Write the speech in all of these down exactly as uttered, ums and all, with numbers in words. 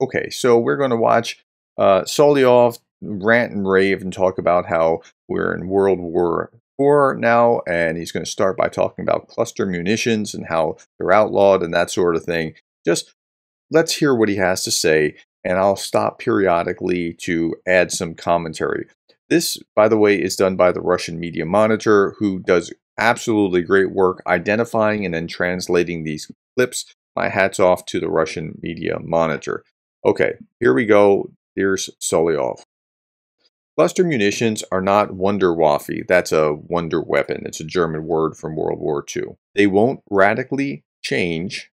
Okay, so we're going to watch uh, Solovyov rant and rave and talk about how we're in World War Four now, and he's going to start by talking about cluster munitions and how they're outlawed and that sort of thing. Just let's hear what he has to say, and I'll stop periodically to add some commentary. This, by the way, is done by the Russian Media Monitor, who does absolutely great work identifying and then translating these clips. My hat's off to the Russian Media Monitor. Okay, here we go. Here's Solovyov. Cluster munitions are not Wunderwaffe. That's a wonder weapon. It's a German word from World War Two. They won't radically change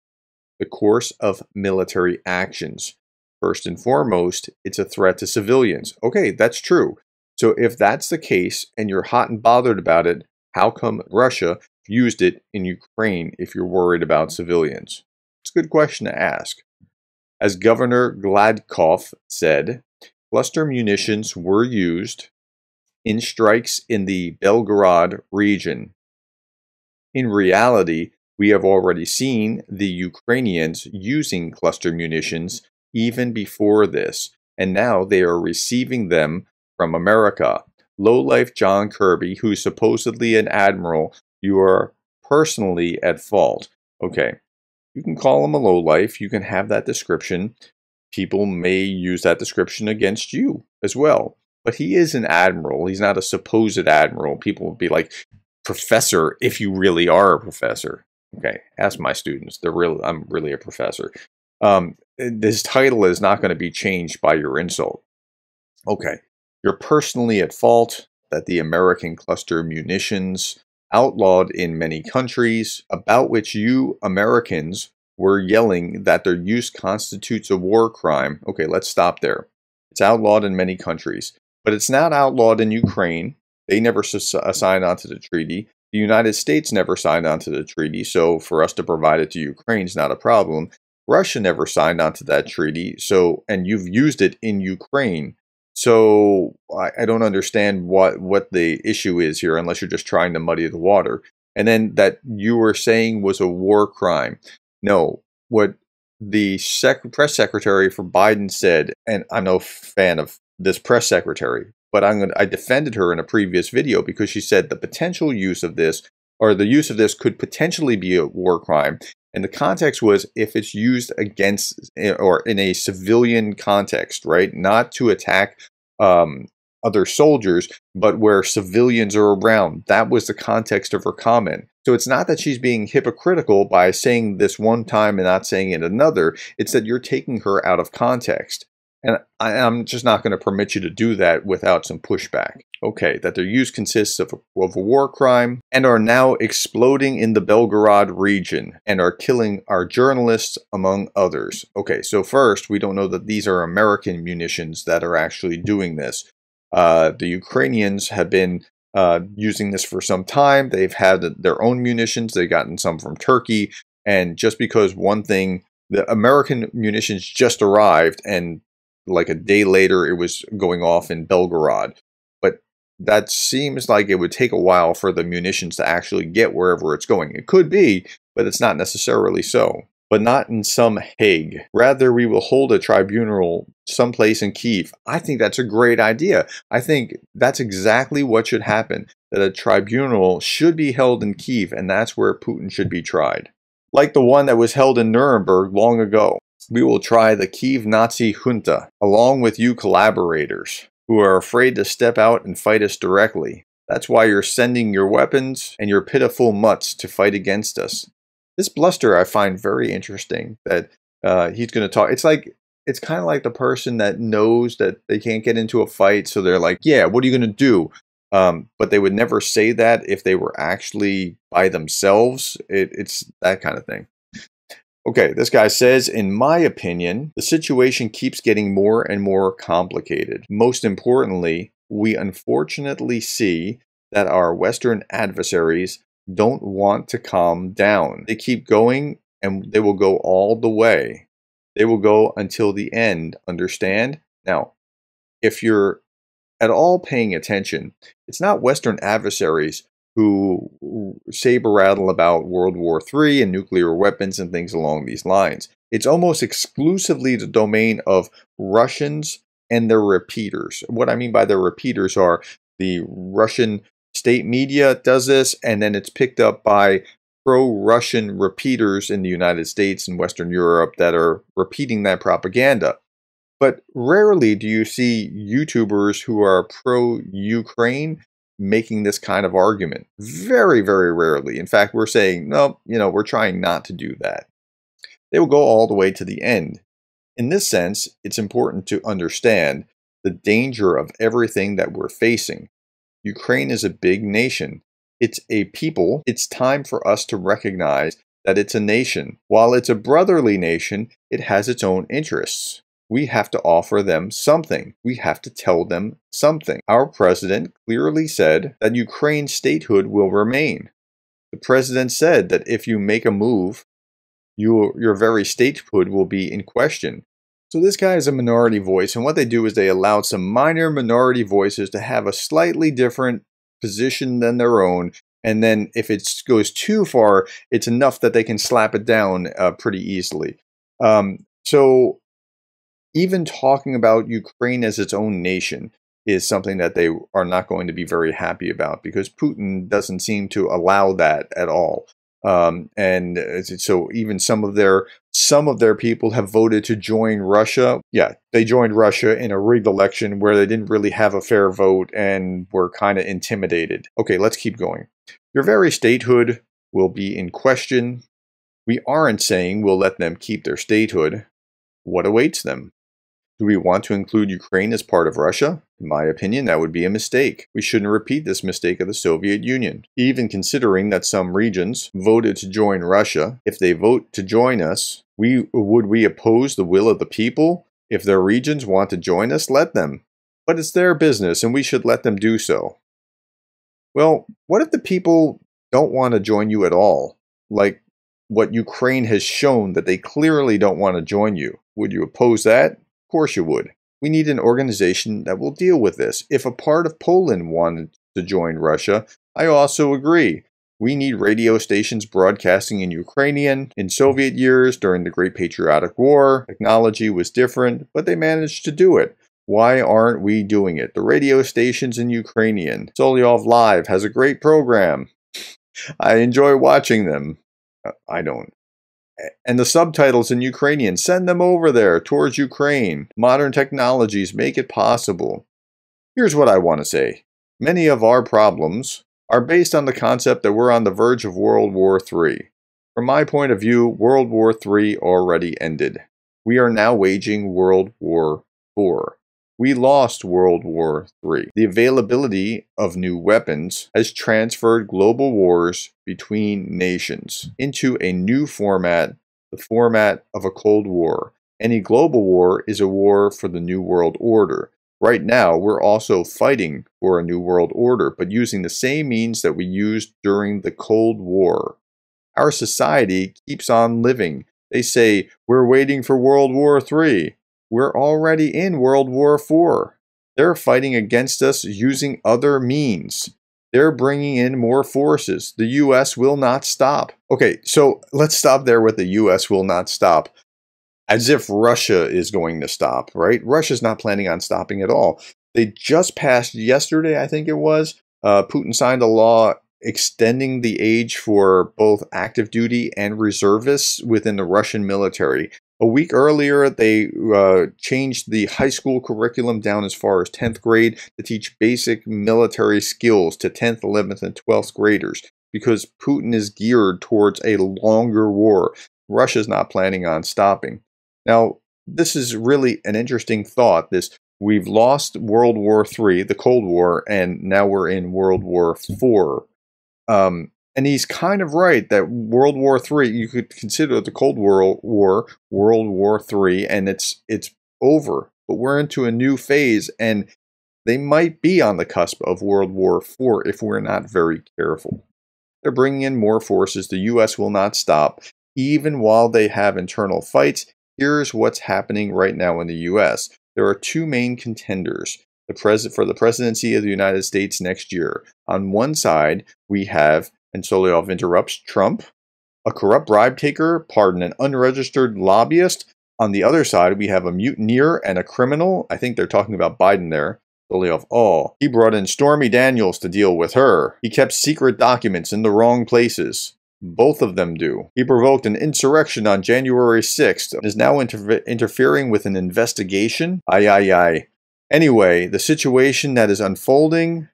the course of military actions. First and foremost, it's a threat to civilians. Okay, that's true. So if that's the case and you're hot and bothered about it, how come Russia used it in Ukraine if you're worried about civilians? It's a good question to ask. As Governor Gladkov said, cluster munitions were used in strikes in the Belgorod region. In reality, we have already seen the Ukrainians using cluster munitions even before this, and now they are receiving them from America. Lowlife John Kirby, who's supposedly an admiral, you are personally at fault. Okay, you can call him a lowlife. You can have that description. People may use that description against you as well. But he is an admiral. He's not a supposed admiral. People will be like, professor, if you really are a professor. Okay, ask my students. They're real. I'm really a professor. Um, this title is not going to be changed by your insult. Okay, you're personally at fault that the American cluster munitions outlawed in many countries, about which you Americans were yelling that their use constitutes a war crime. Okay, let's stop there. It's outlawed in many countries, but it's not outlawed in Ukraine. They never signed onto the treaty. The United States never signed onto the treaty, so for us to provide it to Ukraine is not a problem. Russia never signed onto that treaty, so and you've used it in Ukraine. So I, I don't understand what, what the issue is here unless you're just trying to muddy the water. And then that you were saying was a war crime. No, what the sec press secretary for Biden said, and I'm no fan of this press secretary, but I'm gonna, I defended her in a previous video because she said the potential use of this or the use of this could potentially be a war crime. And the context was if it's used against or in a civilian context, right? Not to attack um, other soldiers, but where civilians are around. That was the context of her comment. So it's not that she's being hypocritical by saying this one time and not saying it another. It's that you're taking her out of context. And I, I'm just not going to permit you to do that without some pushback. Okay, that their use consists of a, of a war crime and are now exploding in the Belgorod region and are killing our journalists, among others. Okay, so first, we don't know that these are American munitions that are actually doing this. Uh, the Ukrainians have been uh, using this for some time. They've had their own munitions. They've gotten some from Turkey. And just because one thing, the American munitions just arrived and like a day later, it was going off in Belgorod. But that seems like it would take a while for the munitions to actually get wherever it's going. It could be, but it's not necessarily so. But not in some Hague. Rather, we will hold a tribunal someplace in Kyiv. I think that's a great idea. I think that's exactly what should happen, that a tribunal should be held in Kyiv, and that's where Putin should be tried. Like the one that was held in Nuremberg long ago. We will try the Kyiv Nazi junta, along with you collaborators, who are afraid to step out and fight us directly. That's why you're sending your weapons and your pitiful mutts to fight against us. This bluster I find very interesting, that uh, he's going to talk. It's like, it's kind of like the person that knows that they can't get into a fight, so they're like, yeah, what are you going to do? Um, but they would never say that if they were actually by themselves. It, it's that kind of thing. Okay, this guy says, in my opinion, the situation keeps getting more and more complicated. Most importantly, we unfortunately see that our Western adversaries don't want to calm down. They keep going, and they will go all the way. They will go until the end, understand? Now, if you're at all paying attention, it's not Western adversaries who saber-rattle about World War Three and nuclear weapons and things along these lines. It's almost exclusively the domain of Russians and their repeaters. What I mean by their repeaters are the Russian state media does this, and then it's picked up by pro-Russian repeaters in the United States and Western Europe that are repeating that propaganda. But rarely do you see YouTubers who are pro-Ukraine making this kind of argument. Very, very rarely. In fact, we're saying, no, you know, we're trying not to do that. They will go all the way to the end. In this sense, it's important to understand the danger of everything that we're facing. Ukraine is a big nation. It's a people. It's time for us to recognize that it's a nation. While it's a brotherly nation, it has its own interests. We have to offer them something. We have to tell them something. Our president clearly said that Ukraine's statehood will remain. The president said that if you make a move, you, your very statehood will be in question. So this guy is a minority voice, and what they do is they allowed some minor minority voices to have a slightly different position than their own, and then if it goes too far, it's enough that they can slap it down uh, pretty easily. Um, so even talking about Ukraine as its own nation is something that they are not going to be very happy about, because Putin doesn't seem to allow that at all. Um, and so even some of their some of their people have voted to join Russia. Yeah, they joined Russia in a rigged election where they didn't really have a fair vote and were kind of intimidated. Okay, let's keep going. Your very statehood will be in question. We aren't saying we'll let them keep their statehood. What awaits them? Do we want to include Ukraine as part of Russia? In my opinion, that would be a mistake. We shouldn't repeat this mistake of the Soviet Union. Even considering that some regions voted to join Russia, if they vote to join us, we, would we oppose the will of the people? If their regions want to join us, let them. But it's their business, and we should let them do so. Well, what if the people don't want to join you at all? Like what Ukraine has shown, that they clearly don't want to join you. Would you oppose that? Of course you would. We need an organization that will deal with this. If a part of Poland wanted to join Russia, I also agree. We need radio stations broadcasting in Ukrainian. In Soviet years, during the Great Patriotic War, technology was different, but they managed to do it. Why aren't we doing it? The radio stations in Ukrainian. Soliov Live has a great program. I enjoy watching them. I don't. And the subtitles in Ukrainian, send them over there towards Ukraine. Modern technologies make it possible. Here's what I want to say. Many of our problems are based on the concept that we're on the verge of World War Three. From my point of view, World War Three already ended. We are now waging World War Four. We lost World War Three. The availability of new weapons has transferred global wars between nations into a new format, the format of a Cold War. Any global war is a war for the New World Order. Right now, we're also fighting for a New World Order, but using the same means that we used during the Cold War. Our society keeps on living. They say, we're waiting for World War Three. We're already in World War Four. They're fighting against us using other means. They're bringing in more forces. The U S will not stop. Okay, so let's stop there with the U S will not stop. As if Russia is going to stop, right? Russia's not planning on stopping at all. They just passed yesterday, I think it was, uh, Putin signed a law extending the age for both active duty and reservists within the Russian military. A week earlier, they uh, changed the high school curriculum down as far as tenth grade to teach basic military skills to tenth, eleventh, and twelfth graders, because Putin is geared towards a longer war. Russia's not planning on stopping. Now, this is really an interesting thought. This we've lost World War Three, the Cold War, and now we're in World War Four. Um, And he's kind of right that World War Three, you could consider the Cold War War World War Three, and it's it's over. But we're into a new phase, and they might be on the cusp of World War Four if we're not very careful. They're bringing in more forces. The U S will not stop, even while they have internal fights. Here's what's happening right now in the U S. There are two main contenders. the pres- for the presidency of the United States next year. On one side, we have, and Solovyov interrupts, Trump, a corrupt bribe taker, pardon, an unregistered lobbyist. On the other side, we have a mutineer and a criminal. I think they're talking about Biden there. Solovyov, oh, he brought in Stormy Daniels to deal with her. He kept secret documents in the wrong places. Both of them do. He provoked an insurrection on January sixth and is now inter interfering with an investigation. Aye, aye, aye. Anyway, the situation that is unfolding,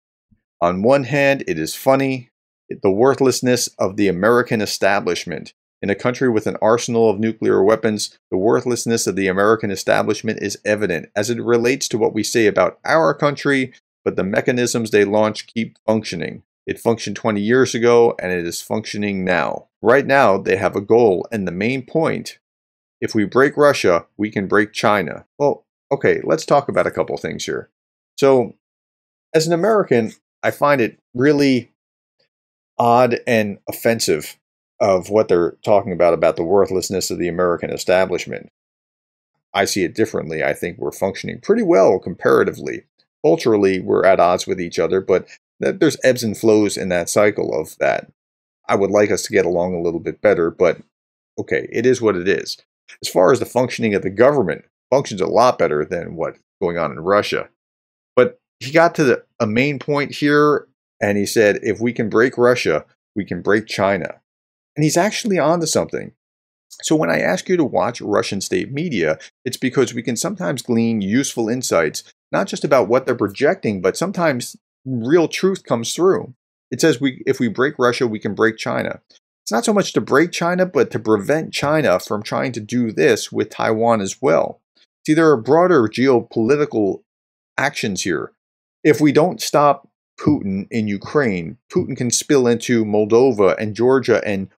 on one hand, it is funny. The worthlessness of the American establishment. In a country with an arsenal of nuclear weapons, the worthlessness of the American establishment is evident as it relates to what we say about our country, but the mechanisms they launch keep functioning. It functioned twenty years ago, and it is functioning now. Right now, they have a goal, and the main point, if we break Russia, we can break China. Well, okay, let's talk about a couple things here. So, as an American, I find it really odd and offensive of what they're talking about, about the worthlessness of the American establishment. I see it differently. I think we're functioning pretty well comparatively. Culturally, we're at odds with each other, but that there's ebbs and flows in that cycle of that. I would like us to get along a little bit better, but okay, it is what it is. As far as the functioning of the government, it functions a lot better than what's going on in Russia. But he got to the, a main point here, and he said, if we can break Russia, we can break China. And he's actually onto something. So when I ask you to watch Russian state media, it's because we can sometimes glean useful insights, not just about what they're projecting, but sometimes real truth comes through. It says we, if we break Russia, we can break China. It's not so much to break China, but to prevent China from trying to do this with Taiwan as well. See, there are broader geopolitical actions here. If we don't stop Putin in Ukraine, Putin can spill into Moldova and Georgia and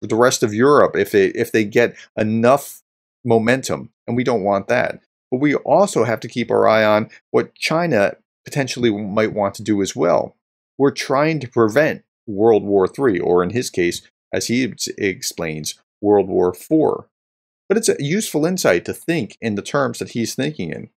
the rest of Europe if they, if they get enough momentum, and we don't want that. But we also have to keep our eye on what China potentially might want to do as well. We're trying to prevent World War Three, or in his case, as he explains, World War Four. But it's a useful insight to think in the terms that he's thinking in.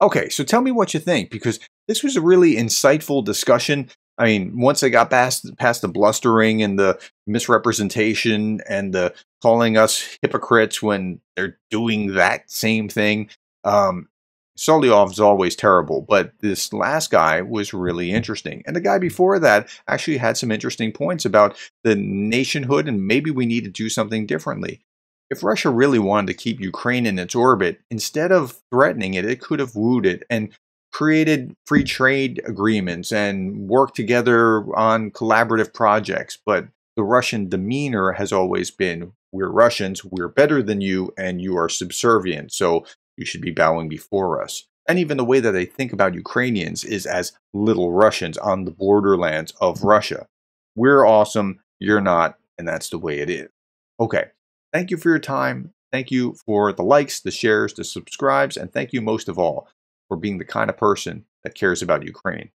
Okay, so tell me what you think, because this was a really insightful discussion. I mean, once I got past, past the blustering and the misrepresentation and the calling us hypocrites when they're doing that same thing, um, Solovyov's always terrible, but this last guy was really interesting. And the guy before that actually had some interesting points about the nationhood and maybe we need to do something differently. If Russia really wanted to keep Ukraine in its orbit, instead of threatening it, it could have wooed it and created free trade agreements and worked together on collaborative projects. But the Russian demeanor has always been, we're Russians, we're better than you, and you are subservient. So you should be bowing before us. And even the way that they think about Ukrainians is as little Russians on the borderlands of Russia. We're awesome, you're not, and that's the way it is. Okay, thank you for your time. Thank you for the likes, the shares, the subscribes, and thank you most of all for being the kind of person that cares about Ukraine.